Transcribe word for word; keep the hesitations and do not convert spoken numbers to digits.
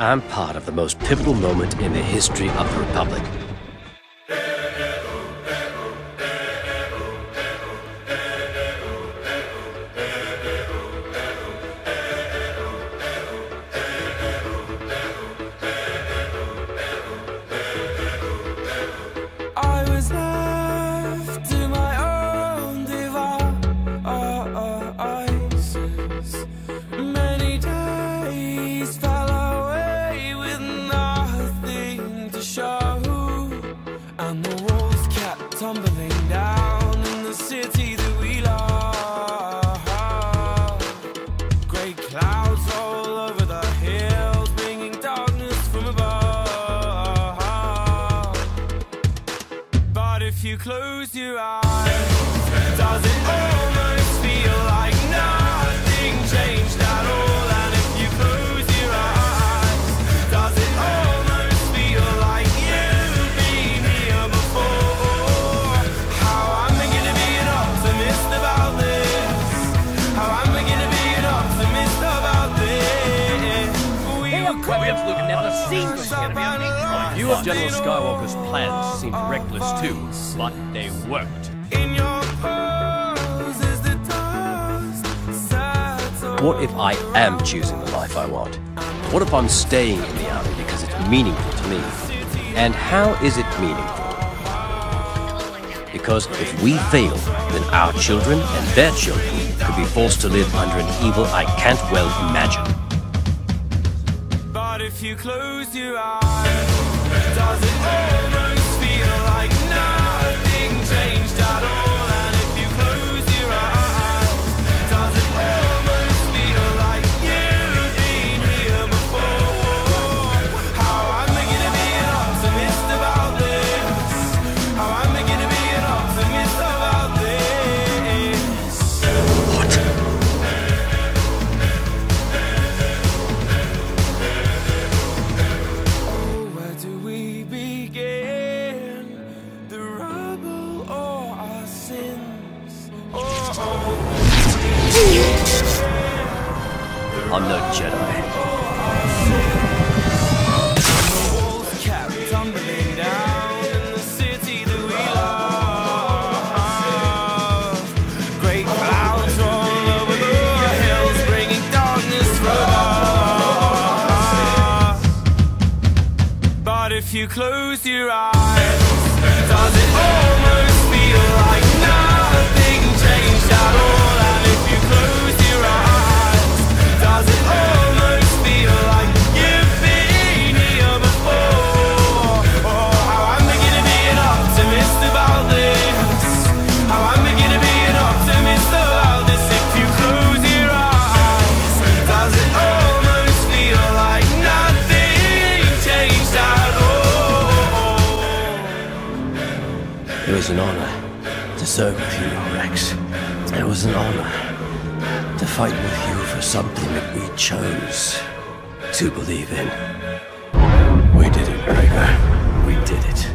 I'm part of the most pivotal moment in the history of the Republic. Close your eyes. Does it almost feel like nothing changed at all? And if you close your eyes, does it almost feel like you've been here before? How I'm beginning to be an optimist about this. How I'm beginning to be an optimist about this. We have have look never seen this going to be a big point. You of General Skywalker's plans seemed reckless too. But they worked. In your pose is the dust, what if I am choosing the life I want? What if I'm staying in the army because it's meaningful to me? And how is it meaningful? Because if we fail, then our children and their children could be forced to live under an evil I can't well imagine. But if you close your eyes, does it almost feel like now? Changed at all, and if you close your eyes, does it almost feel like you've been here before? How am I gonna be an optimist about this? How am I gonna be an optimist about this? What? Oh, where do we begin? The rubble. I'm no Jedi. But if you close your eyes, does it almost feel like nothing changed at all? And if you close your eyes, does it almost feel like you've been here before? Oh, how I'm beginning to be an optimist about this. How I'm beginning to be an optimist about this. If you close your eyes, does it almost feel like nothing changed at all? It was an honor to serve with you, Rex. It was an honor to fight with you for something that we chose to believe in. We did it, Breaker. We did it.